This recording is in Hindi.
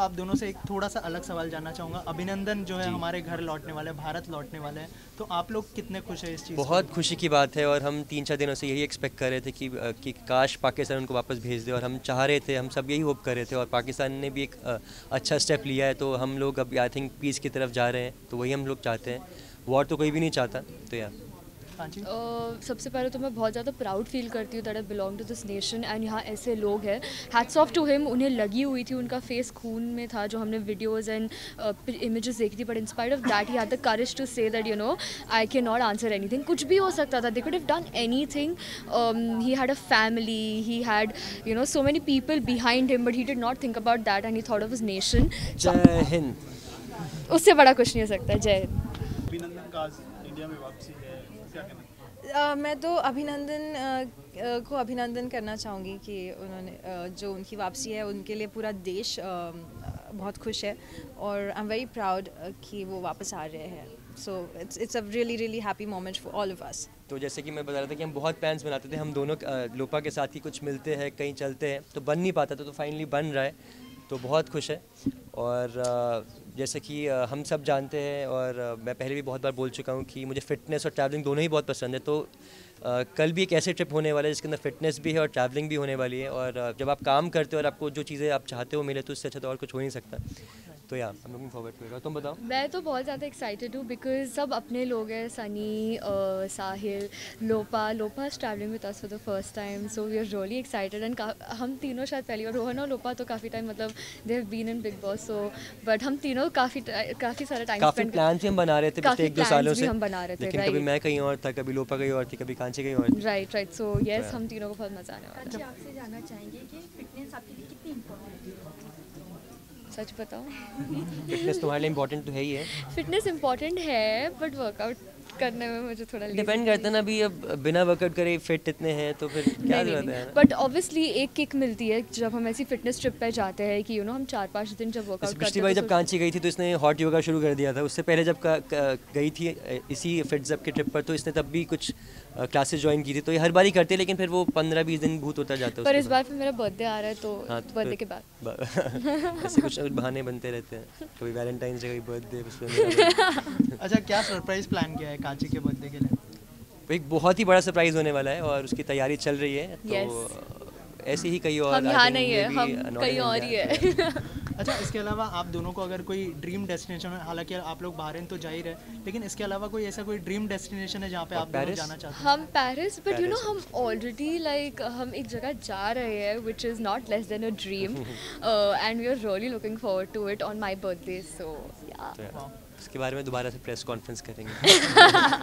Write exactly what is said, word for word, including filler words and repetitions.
आप दोनों से एक थोड़ा सा अलग सवाल जानना चाहूँगा। अभिनंदन जो है हमारे घर लौटने वाले, भारत लौटने वाले हैं, तो आप लोग कितने खुश हैं इस चीज़? बहुत खुशी की बात है और हम तीन चार दिनों से यही एक्सपेक्ट कर रहे थे कि कि काश पाकिस्तान उनको वापस भेज दे, और हम चाह रहे थे, हम सब यही होप कर रहे थे, और पाकिस्तान ने भी एक अच्छा स्टेप लिया है। तो हम लोग अब आई थिंक पीस की तरफ जा रहे हैं, तो वही हम लोग चाहते हैं। वॉर तो कोई भी नहीं चाहता। तो यार Uh, सबसे पहले तो मैं बहुत ज़्यादा प्राउड फील करती हूँ that I belong to this nation and यहाँ ऐसे लोग हैं। हैट्स ऑफ टू हिम, उन्हें लगी हुई थी, उनका फेस खून में था जो हमने वीडियोज़ एंड इमेजेस देखी थी। But in spite of that he had the courage to say that you know I can not answer anything. कुछ भी हो सकता था, they could have done anything. He had a family, he had you know so many people behind him, but he did not think about that and he thought of his nation. Jai Hind, उससे बड़ा कुछ नहीं हो सकता। जय हिंद। अभिनंदन का इंडिया में वापसी है, क्या कहना? uh, मैं तो अभिनंदन uh, uh, को अभिनंदन करना चाहूँगी कि उन्होंने uh, जो उनकी वापसी है, उनके लिए पूरा देश uh, बहुत खुश है और आई एम वेरी प्राउड कि वो वापस आ रहे हैं। So it's it's a really really happy moment for all of us. तो जैसे कि मैं बता रहा था कि हम बहुत प्लान्स बनाते थे, हम दोनों uh, लोपा के साथ ही कुछ मिलते हैं, कहीं चलते हैं, तो बन नहीं पाता था, तो फाइनली बन रहा है, तो बहुत खुश है। और uh, जैसे कि हम सब जानते हैं और मैं पहले भी बहुत बार बोल चुका हूँ कि मुझे फ़िटनेस और ट्रैवलिंग दोनों ही बहुत पसंद है। तो कल भी एक ऐसे ट्रिप होने वाला है जिसके अंदर फ़िटनेस भी है और ट्रैवलिंग भी होने वाली है। और जब आप काम करते हो और आपको जो चीज़ें आप चाहते हो मिले, तो उससे अच्छा तो और कुछ हो नहीं सकता। तो यार हम लोग फॉरवर्ड करेगा। तुम बताओ। मैं तो बहुत ज़्यादा एक्साइटेड हूँ बिकॉज सब अपने लोग हैं, Sunny, Sahil, Lopa. Lopa is travelling with us for the first time, so we are really excited. And हम तीनों शायद पहली बार, रोहन और लोपा तो काफ़ी टाइम, मतलब they have been in big boss, so but हम तीनों काफ़ी काफ़ी सारा टाइम स्पेंड प्लान्स हम बना रहे थे पिछले एक दो सालों से हम बना रहे थे। लेकिन कभी मैं कहीं और था, कभी लोपा कहीं और थी, कभी कांची कहीं और। राइट राइट सो यस, हम तीनों को बहुत मज़ा आने वाला है। कांची, आपसे जानना चाहेंगे कि फिटनेस आपके लिए कितनी इम्पोर्टेंट है? सच बताओ, फिटनेस तुम्हारे लिए इम्पोर्टेंट तो है ही है। फिटनेस इम्पोर्टेंट है बट वर्कआउट करने में मुझे थोड़ा डिपेंड करता है ना। अभी अब बिना वर्कआउट करे फिट इतने हैं तो फिर क्या जरूरत है? बट ऑब्वियसली एक किक मिलती है जब हम ऐसी फिटनेस ट्रिप पे जाते हैं कि यू नो हम चार पाँच दिन जब वर्कआउट करते हैं। भाई जब कांची गई थी तो इसने हॉट योगा शुरू कर दिया था। उससे पहले जब गई थी इसी फिट्सअप की ट्रिप पर, तो इसने तब भी कुछ क्लासेस ज्वाइन की थी। तो ये हर बार ही करते हैं, लेकिन फिर वो पंद्रह बीस दिन भूत होता जाता है। पर इस बार फिर मेरा बर्थडे आ रहा है, तो बर्थडे के बाद ऐसे कुछ बहाने बनते रहते हैं, कभी वैलेंटाइन डे, कभी बर्थडे। अच्छा, क्या सरप्राइज प्लान किया है कांची के बर्थडे के लिए? एक बहुत ही बड़ा सरप्राइज होने वाला है और उसकी तैयारी चल रही है। तो ऐसे ही कहीं और, हम यहाँ नहीं है, हम कहीं और ही है। अच्छा, इसके अलावा आप दोनों को अगर कोई ड्रीम डेस्टिनेशन, हालांकि आप लोग बहरीन तो जा ही रहे, लेकिन इसके अलावा कोई ऐसा कोई ड्रीम डेस्टिनेशन है जहाँ पे आप दोनों जाना चाहते हैं? हम पेरिस, बट यू नो हम ऑलरेडी लाइक हम एक जगह जा रहे हैं which is not less than a dream and we are really looking forward to it on my birthday. So yeah, इसके बारे में दोबारा से प्रेस कॉन्फ्रेंस करेंगे।